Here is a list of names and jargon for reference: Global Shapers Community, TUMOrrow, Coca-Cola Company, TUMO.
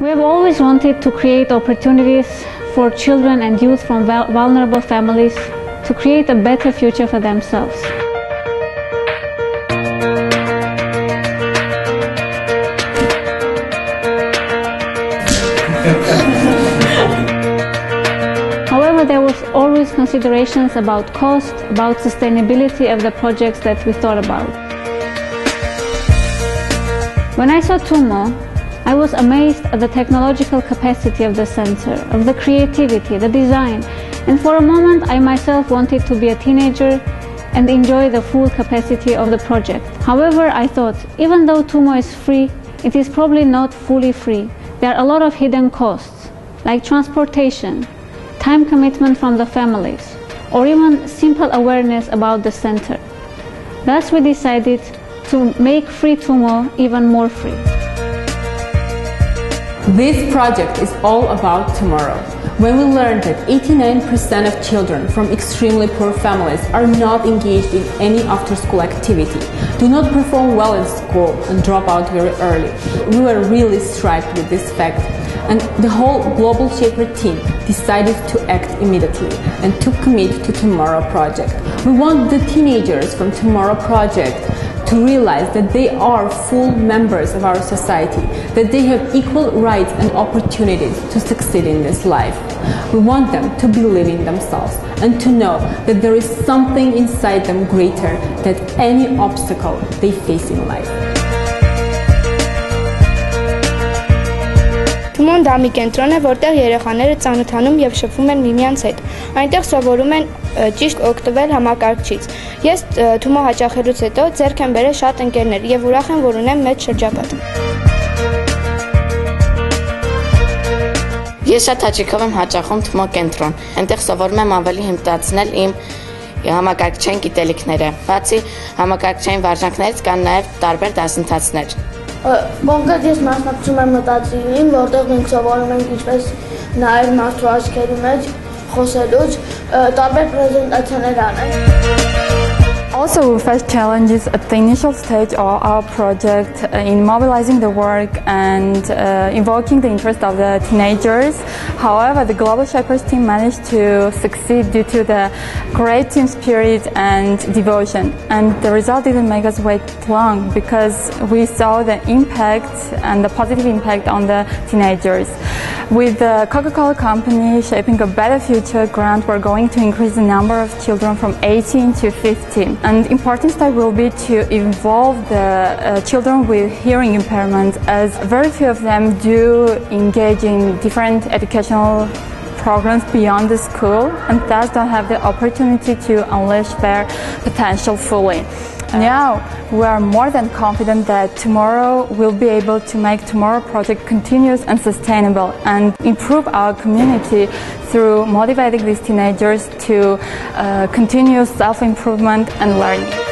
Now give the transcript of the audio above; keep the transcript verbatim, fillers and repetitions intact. We have always wanted to create opportunities for children and youth from vulnerable families to create a better future for themselves. However, there was always considerations about cost, about sustainability of the projects that we thought about. When I saw TUMO, I was amazed at the technological capacity of the sensor, of the creativity, the design, and for a moment I myself wanted to be a teenager and enjoy the full capacity of the project. However, I thought, even though TUMO is free, it is probably not fully free. There are a lot of hidden costs, like transportation, time commitment from the families, or even simple awareness about the center. Thus we decided to make free TUMO even more free. This project is all about tomorrow. When we learned that eighty-nine percent of children from extremely poor families are not engaged in any after-school activity, do not perform well in school and drop out very early, we were really struck with this fact, and the whole Global Shaper team decided to act immediately and to commit to TUMOrrow project. We want the teenagers from TUMOrrow project to realize that they are full members of our society, that they have equal rights and opportunities to succeed in this life. We want them to believe in themselves and to know that there is something inside them greater than any obstacle they face in life. TUMO-ն դամի կենտրոն է, որտեղ երեխաները ծանոթանում և շփվում են միմյանց հետ։ Այնտեղ սովորում են ճիշտ օգտվել համակարգչից։ Ես TUMO հաճախելուց հետո ձեռք եմ բերել շատ ընկերներ և ուրախ եմ, որ ունեմ մեծ շրջապատ։ Ես շատ հաճույքով եմ հաճախում TUMO կենտրոն, այնտեղ սովորում եմ ավելի հմտացնել իմ համակարգչային գիտելիքները։ Բացի համակարգչային վարժանքներից կան նաև տարբեր դասընթացներ։ Բոնկոտ ես մասնակցում եմ մտածելիքներին, որտեղ մենք սովորում ենք ինչպես նայել մարդու աչքերի մեջ, խոսելուց, տարբեր պրեզենտացիաներ անել։ Also, we face challenges at the initial stage of our project in mobilizing the work and uh, invoking the interest of the teenagers. However, the Global Shapers team managed to succeed due to the great team spirit and devotion. And the result didn't make us wait long because we saw the impact and the positive impact on the teenagers. With the Coca-Cola Company Shaping a Better Future grant, we're going to increase the number of children from eighteen to fifty. And the important step will be to involve the uh, children with hearing impairment, as very few of them do engage in different educational programs beyond the school and thus don't have the opportunity to unleash their potential fully. Now, we are more than confident that TUMOrrow will be able to make TUMOrrow project continuous and sustainable and improve our community through motivating these teenagers to uh, continue self-improvement and learning.